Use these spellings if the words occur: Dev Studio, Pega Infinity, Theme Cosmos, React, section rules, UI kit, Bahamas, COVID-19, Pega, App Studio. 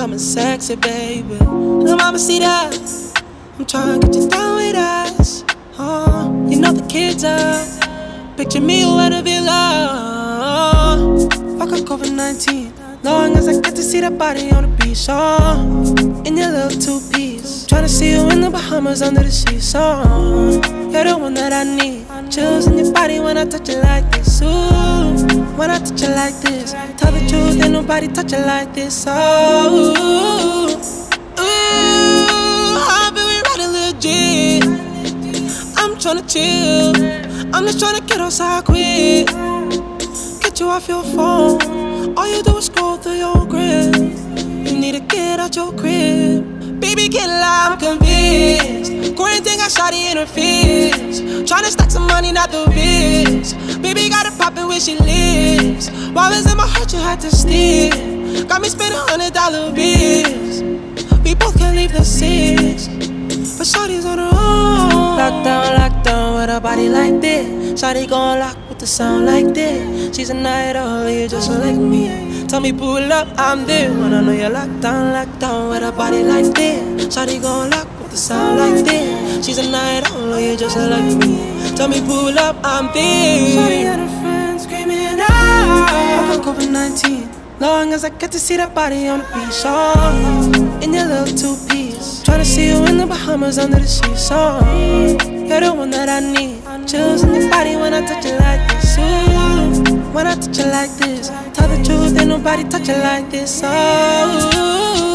coming sexy, baby. No mama see that. I'm trying to get you down with us. You know the kids are. Picture me at a villa. Fuck up COVID-19. Long as I get to see that body on the beach. In your little two-piece. Trying to see you in the Bahamas under the sea. You're the one that I need. Chills in your body when I touch you like this. Ooh. When I touch you like this, tell the truth, ain't nobody touch you like this. Oh, ooh, I bet we ride a little G. I'm tryna chill, I'm just tryna get outside quick. Get you off your phone, all you do is scroll through your grid. You need to get out your crib. Baby, get loud, I'm convinced. Quarantine got shawty in her face. Tryna stack some money, not the bitch. Baby, got it poppin' where she lives. While it's in my heart, you had to steal. Got me spending $100 bills. We both can leave the six, but shawty's on her own. Lockdown, with a body like this. Shawty gon' lock with the sound like this. She's a night owl, you just like me. Tell me pull up, I'm there. When I know you're locked down with a body like this. Shawty gon' lock with the sound like this. She's a night owl, you just like me. Tell me pull up, I'm there. Shawty had her friends screaming out. COVID-19. Long as I get to see that body on the beach, in your little two-piece. Tryna see you in the Bahamas under the sea. You're the one that I need. Chills in your body when I touch you like this. Ooh, when I touch you like this, tell the truth, ain't nobody touch you like this. Oh.